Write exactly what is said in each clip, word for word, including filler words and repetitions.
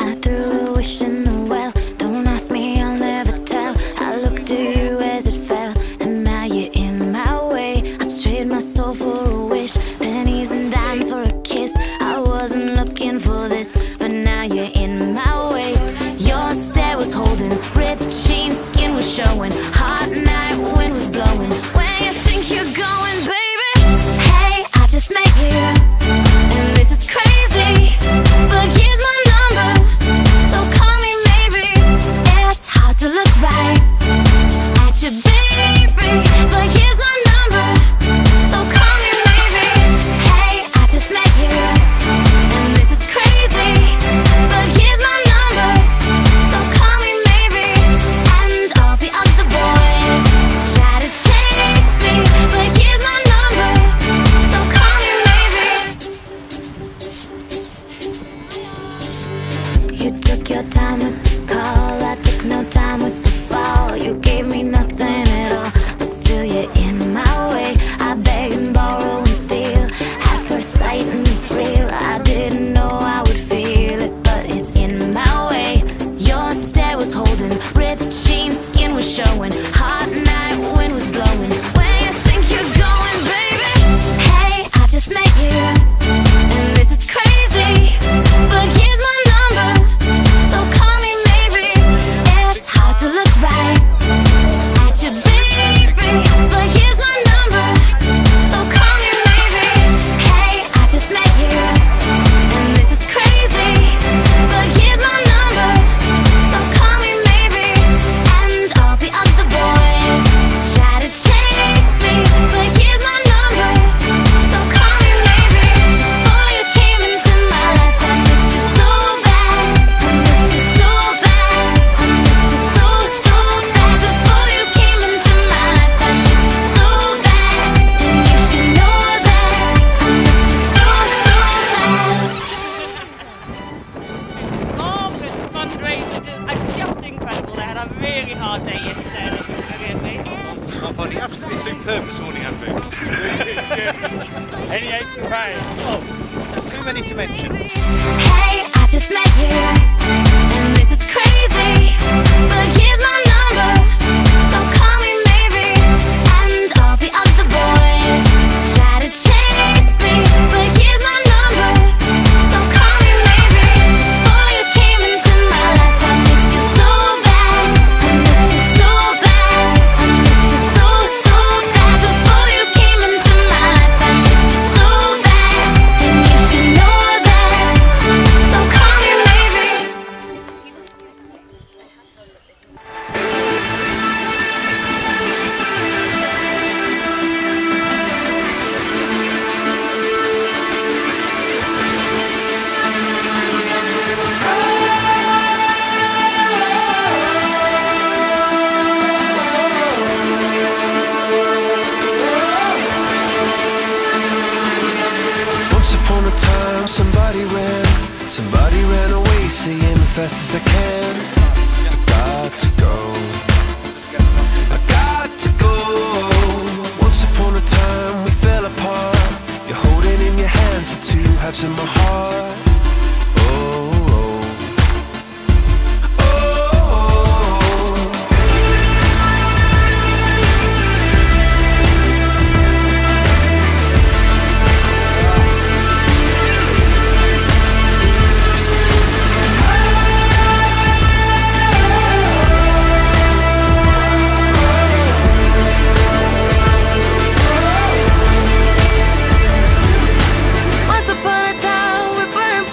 I threw a wish in the well. Don't ask me, I'll never tell. I looked to you as it fell, and now you're in my way. I trade my soul for a wish, pennies and dimes for a kiss. I wasn't looking for this, but now you're in my way. Your stare was holding, ripped jeans, skin was showing. Hot night, wind was blowing. Where you think you're going, baby? You took your time with the call, I took no time with the fall. You gave me nothing at all, but still you're in my way. I beg and borrow and steal, at first sight and it's real. I didn't know I would feel it, but it's in my way. Your stare was holding, ripped jeans, skin was showing. Hot night, wind was blowing. Where you think you're going, baby? Hey, I just met you, and this is crazy, but here's my really hard day yesterday. Oh, buddy, absolutely superb this morning, Andrew. Any aches and pains? Oh, too many to mention. Hey, I just met you, and this is crazy, but here's my number, so call me maybe, and all the other boys try to chase me, but here's my number, so call me maybe. Boy, you came into my life, I missed you so bad. Somebody ran, somebody ran away, saying fast as I can. I got to go, I got to go. Once upon a time we fell apart. You're holding in your hands the two halves of my heart. Oh. Upon a time we burn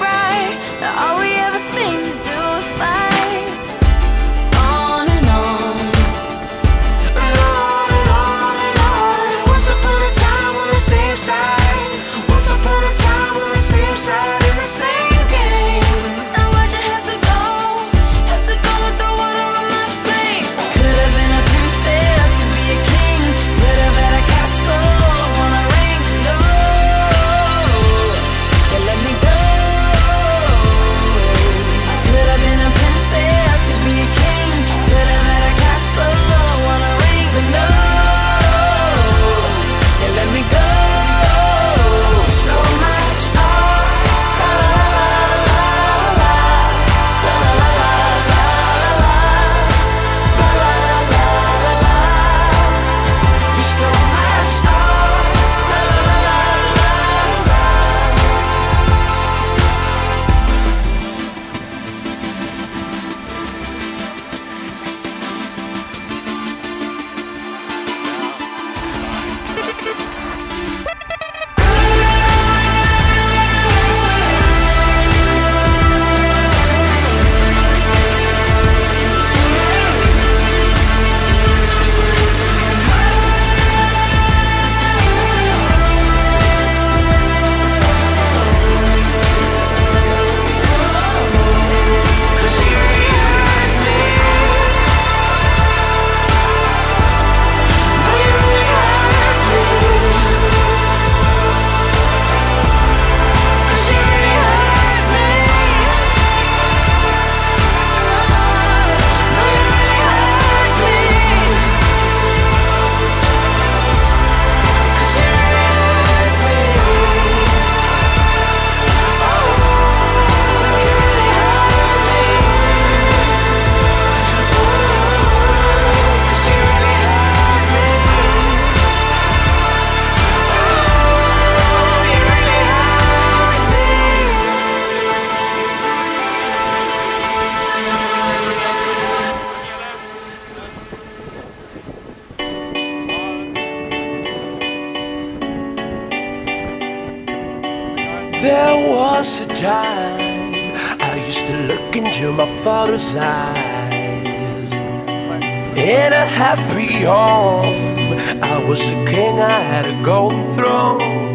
There was a time I used to look into my father's eyes. In a happy home, I was a king, I had a golden throne.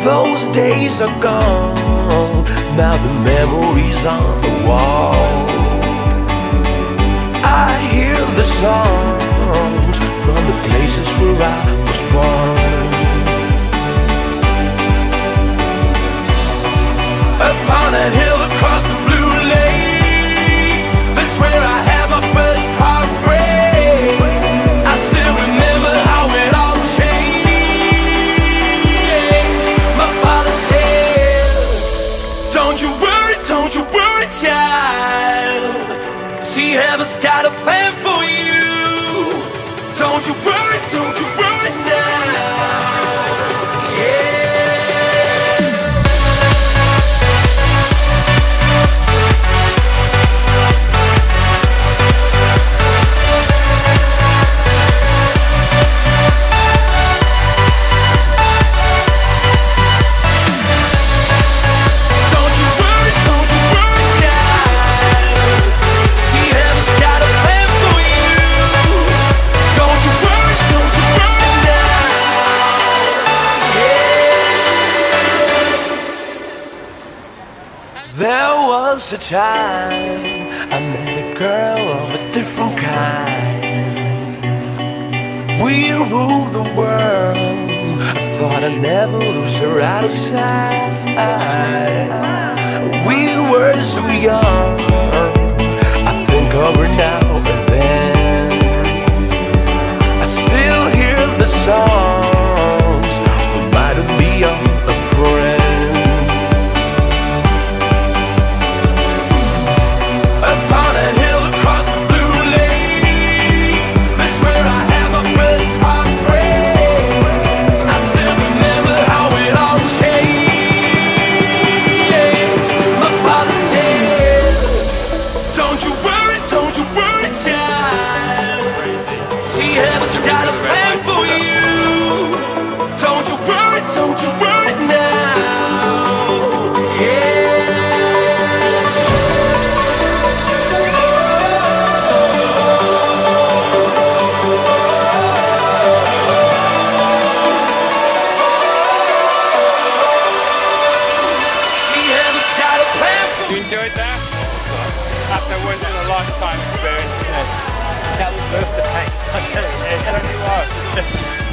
Those days are gone, now the memories on the wall. I hear the songs from the places where I was born. Upon that hill across the blue lake, that's where I had my first heartbreak. I still remember how it all changed. My father said, "Don't you worry, don't you worry, child. See, heaven's got a plan for you. Don't you worry, don't you worry now." There was a time I met a girl of a different kind. We ruled the world, I thought I'd never lose her out of sight. We were so young, I think of her now and then. I still hear the songs, reminded me of a friend. Lifetime experience, you know. That will burst the pace. I tell you, I don't know why.